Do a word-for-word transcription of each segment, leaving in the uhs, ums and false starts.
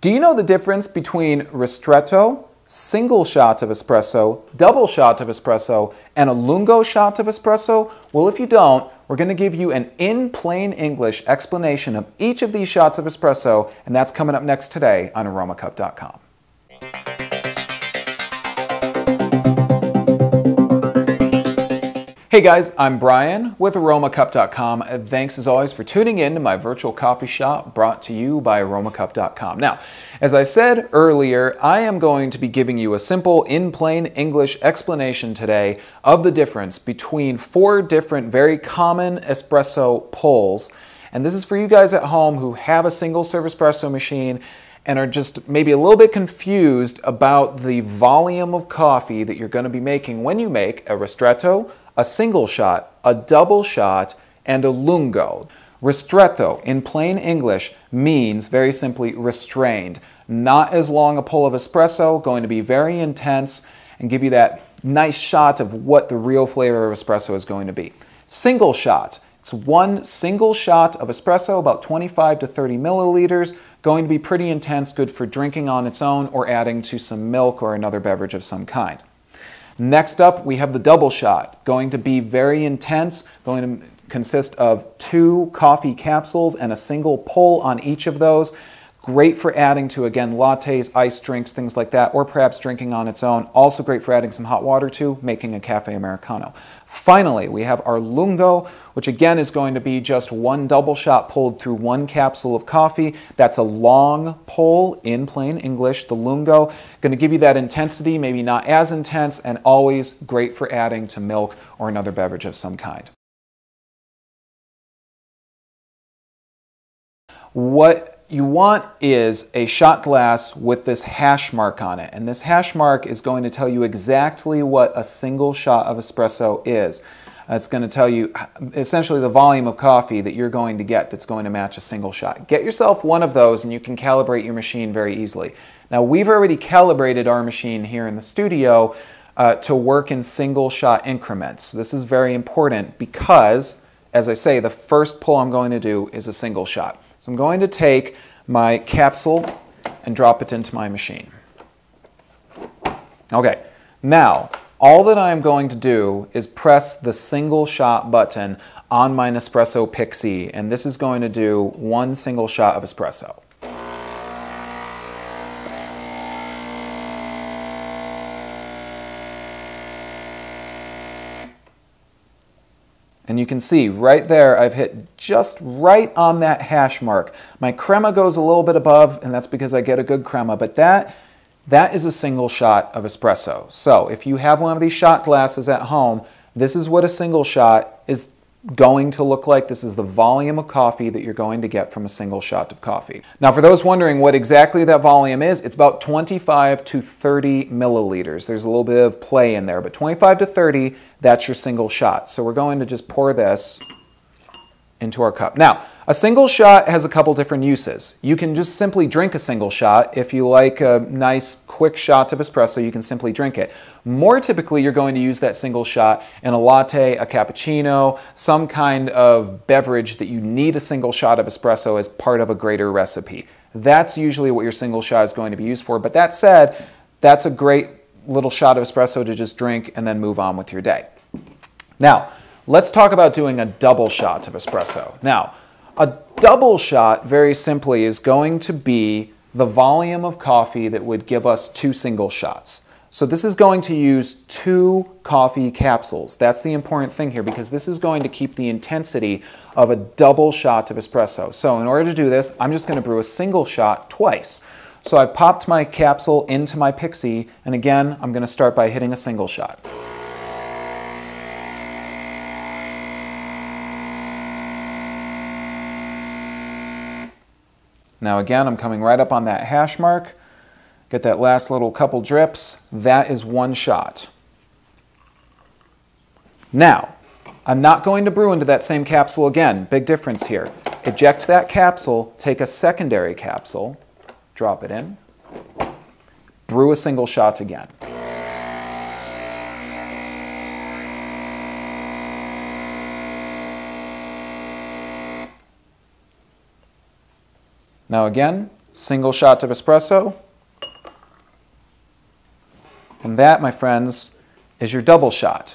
Do you know the difference between ristretto, single shot of espresso, double shot of espresso, and a lungo shot of espresso? Well, if you don't, we're going to give you an in plain English explanation of each of these shots of espresso, and that's coming up next today on Aromacup dot com. Hey guys, I'm Brian with Aromacup dot com. Thanks as always for tuning in to my virtual coffee shop brought to you by Aromacup dot com. Now, as I said earlier, I am going to be giving you a simple, in plain English explanation today of the difference between four different very common espresso pulls. And this is for you guys at home who have a single serve espresso machine and are just maybe a little bit confused about the volume of coffee that you're going to be making when you make a ristretto, a single shot, a double shot, and a lungo. Ristretto, in plain English, means very simply restrained. Not as long a pull of espresso, going to be very intense and give you that nice shot of what the real flavor of espresso is going to be. Single shot, it's one single shot of espresso, about twenty-five to thirty milliliters, going to be pretty intense, good for drinking on its own or adding to some milk or another beverage of some kind. Next up, we have the double shot, going to be very intense, going to consist of two coffee capsules and a single pull on each of those. Great for adding to, again, lattes, iced drinks, things like that, or perhaps drinking on its own. Also great for adding some hot water to, making a cafe Americano. Finally, we have our lungo, which again is going to be just one double shot pulled through one capsule of coffee. That's a long pull in plain English, the lungo. Going to give you that intensity, maybe not as intense, and always great for adding to milk or another beverage of some kind. What you want is a shot glass with this hash mark on it, and this hash mark is going to tell you exactly what a single shot of espresso is. It's going to tell you essentially the volume of coffee that you're going to get that's going to match a single shot. Get yourself one of those and you can calibrate your machine very easily. Now, we've already calibrated our machine here in the studio uh, to work in single shot increments. This is very important because, as I say, the first pull I'm going to do is a single shot. So I'm going to take my capsule and drop it into my machine. Okay, now all that I'm going to do is press the single shot button on my Nespresso Pixie, and this is going to do one single shot of espresso. And you can see right there, I've hit just right on that hash mark. My crema goes a little bit above, and that's because I get a good crema, but that, that is a single shot of espresso. So if you have one of these shot glasses at home, this is what a single shot is going to look like. This is the volume of coffee that you're going to get from a single shot of coffee. Now, for those wondering what exactly that volume is, it's about twenty-five to thirty milliliters. There's a little bit of play in there, but twenty-five to thirty, that's your single shot. So we're going to just pour this into our cup. Now, a single shot has a couple different uses. You can just simply drink a single shot. If you like a nice quick shot of espresso, you can simply drink it. More typically, you're going to use that single shot in a latte, a cappuccino, some kind of beverage that you need a single shot of espresso as part of a greater recipe. That's usually what your single shot is going to be used for. But that said, that's a great little shot of espresso to just drink and then move on with your day. Now, let's talk about doing a double shot of espresso. Now, a double shot, very simply, is going to be the volume of coffee that would give us two single shots. So this is going to use two coffee capsules. That's the important thing here, because this is going to keep the intensity of a double shot of espresso. So in order to do this, I'm just going to brew a single shot twice. So I've popped my capsule into my Pixie, and again, I'm going to start by hitting a single shot. Now again, I'm coming right up on that hash mark. Get that last little couple drips. That is one shot. Now, I'm not going to brew into that same capsule again. Big difference here. Eject that capsule, take a secondary capsule, drop it in, brew a single shot again. Now again, single shot of espresso. And that, my friends, is your double shot.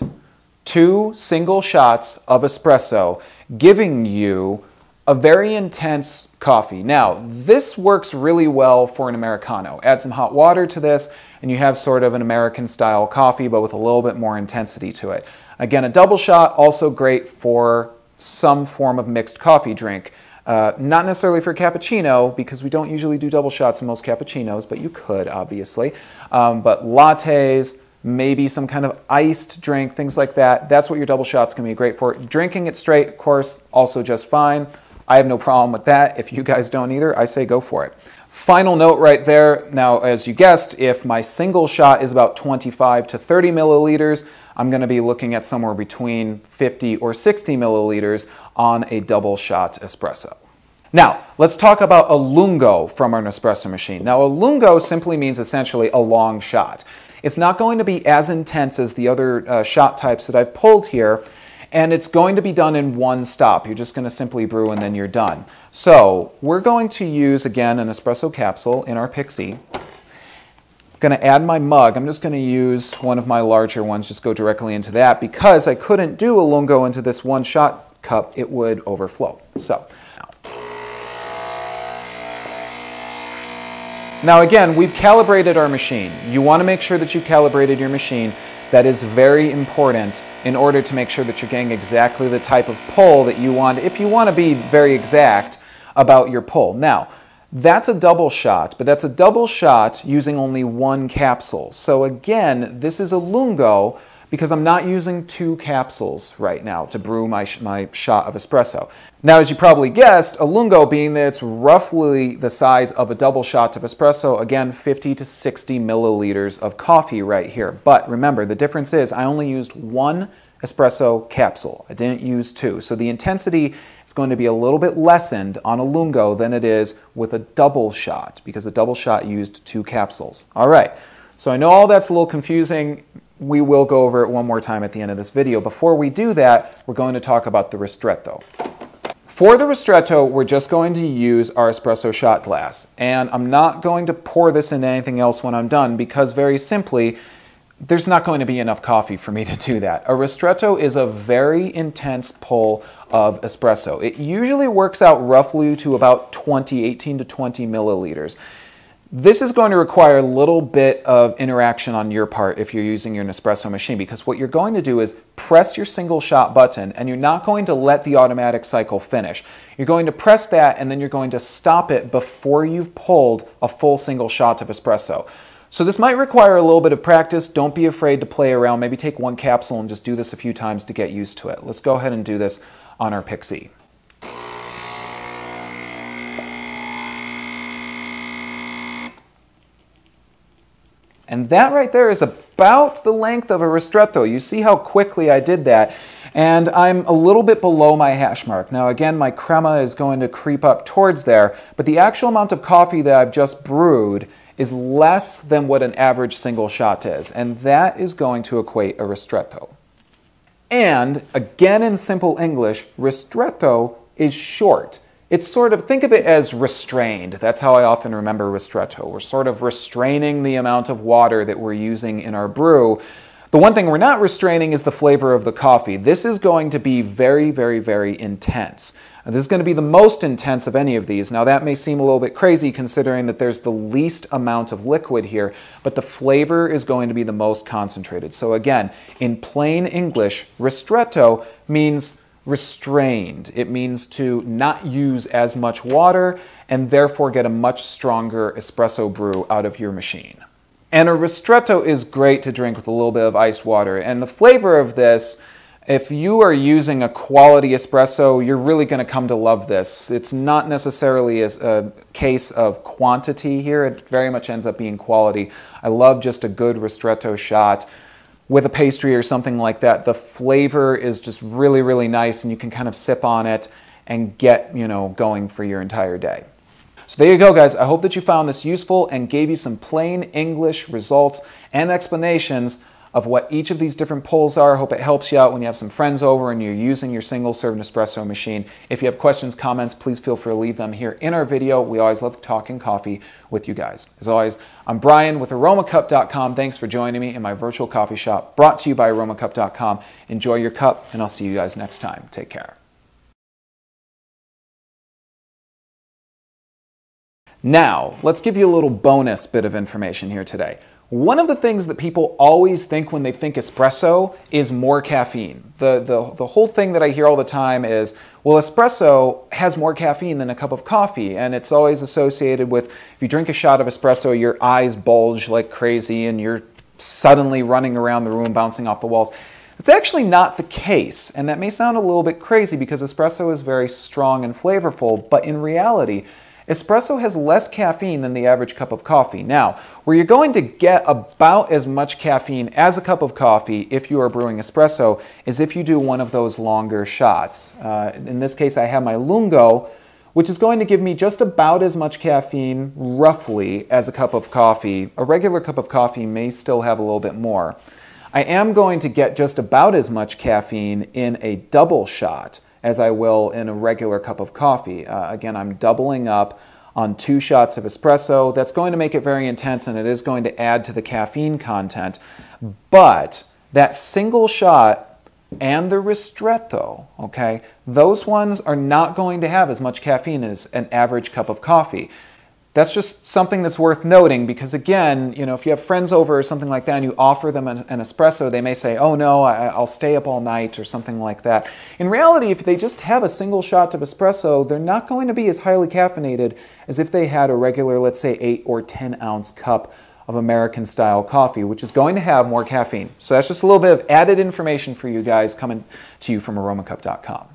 Two single shots of espresso, giving you a very intense coffee. Now, this works really well for an Americano. Add some hot water to this, and you have sort of an American-style coffee, but with a little bit more intensity to it. Again, a double shot, also great for some form of mixed coffee drink. Uh, not necessarily for cappuccino, because we don't usually do double shots in most cappuccinos, but you could, obviously. Um, but lattes, maybe some kind of iced drink, things like that. That's what your double shot's gonna be great for. Drinking it straight, of course, also just fine. I have no problem with that. If you guys don't either, I say go for it. Final note right there. Now, as you guessed, if my single shot is about twenty-five to thirty milliliters, I'm gonna be looking at somewhere between fifty or sixty milliliters on a double shot espresso. Now, let's talk about a lungo from our Nespresso machine. Now, a lungo simply means essentially a long shot. It's not going to be as intense as the other uh, shot types that I've pulled here, and it's going to be done in one stop. You're just going to simply brew and then you're done. So we're going to use, again, an espresso capsule in our Pixie. I'm going to add my mug. I'm just going to use one of my larger ones, just go directly into that, because I couldn't do a lungo into this one shot cup, it would overflow. So. Now again, we've calibrated our machine. You want to make sure that you calibrated your machine. That is very important in order to make sure that you're getting exactly the type of pull that you want, if you want to be very exact about your pull. Now, that's a double shot, but that's a double shot using only one capsule. So again, this is a lungo because I'm not using two capsules right now to brew my, my shot of espresso. Now, as you probably guessed, a lungo, being that it's roughly the size of a double shot of espresso, again, fifty to sixty milliliters of coffee right here. But remember, the difference is I only used one espresso capsule. I didn't use two. So the intensity is going to be a little bit lessened on a lungo than it is with a double shot, because a double shot used two capsules. All right, so I know all that's a little confusing. We will go over it one more time at the end of this video. Before we do that, we're going to talk about the Ristretto. For the Ristretto, we're just going to use our espresso shot glass. And I'm not going to pour this into anything else when I'm done, because very simply, there's not going to be enough coffee for me to do that. A Ristretto is a very intense pull of espresso. It usually works out roughly to about twenty, eighteen to twenty milliliters. This is going to require a little bit of interaction on your part if you're using your Nespresso machine, because what you're going to do is press your single shot button, and you're not going to let the automatic cycle finish. You're going to press that, and then you're going to stop it before you've pulled a full single shot of espresso. So this might require a little bit of practice. Don't be afraid to play around. Maybe take one capsule and just do this a few times to get used to it. Let's go ahead and do this on our Pixie. And that right there is about the length of a Ristretto. You see how quickly I did that. And I'm a little bit below my hash mark. Now again, my crema is going to creep up towards there, but the actual amount of coffee that I've just brewed is less than what an average single shot is. And that is going to equate a Ristretto. And again, in simple English, Ristretto is short. It's sort of, think of it as restrained. That's how I often remember Ristretto. We're sort of restraining the amount of water that we're using in our brew. The one thing we're not restraining is the flavor of the coffee. This is going to be very, very, very intense. This is going to be the most intense of any of these. Now that may seem a little bit crazy considering that there's the least amount of liquid here, but the flavor is going to be the most concentrated. So again, in plain English, Ristretto means restrained. It means to not use as much water and therefore get a much stronger espresso brew out of your machine. And a Ristretto is great to drink with a little bit of ice water. And the flavor of this, if you are using a quality espresso, you're really going to come to love this. It's not necessarily a case of quantity here. It very much ends up being quality. I love just a good Ristretto shot with a pastry or something like that. The flavor is just really, really nice, and you can kind of sip on it and get, you know, going for your entire day. So there you go, guys. I hope that you found this useful and gave you some plain English results and explanations of what each of these different pulls are. Hope it helps you out when you have some friends over and you're using your single serve Nespresso machine. If you have questions, comments, please feel free to leave them here in our video. We always love talking coffee with you guys. As always, I'm Brian with Aromacup dot com. Thanks for joining me in my virtual coffee shop brought to you by Aromacup dot com. Enjoy your cup, and I'll see you guys next time. Take care. Now, let's give you a little bonus bit of information here today. One of the things that people always think when they think espresso is more caffeine. The, the, the whole thing that I hear all the time is, well, espresso has more caffeine than a cup of coffee, and it's always associated with, if you drink a shot of espresso, your eyes bulge like crazy and you're suddenly running around the room bouncing off the walls. It's actually not the case, and that may sound a little bit crazy because espresso is very strong and flavorful, but in reality, espresso has less caffeine than the average cup of coffee. Now, where you're going to get about as much caffeine as a cup of coffee if you are brewing espresso is if you do one of those longer shots. Uh, in this case, I have my Lungo, which is going to give me just about as much caffeine, roughly, as a cup of coffee. A regular cup of coffee may still have a little bit more. I am going to get just about as much caffeine in a double shot as I will in a regular cup of coffee. Uh, again, I'm doubling up on two shots of espresso. That's going to make it very intense, and it is going to add to the caffeine content. But that single shot and the Ristretto, okay, those ones are not going to have as much caffeine as an average cup of coffee. That's just something that's worth noting because, again, you know, if you have friends over or something like that and you offer them an, an espresso, they may say, oh, no, I, I'll stay up all night or something like that. In reality, if they just have a single shot of espresso, they're not going to be as highly caffeinated as if they had a regular, let's say, eight or ten ounce cup of American-style coffee, which is going to have more caffeine. So that's just a little bit of added information for you guys coming to you from Aromacup dot com.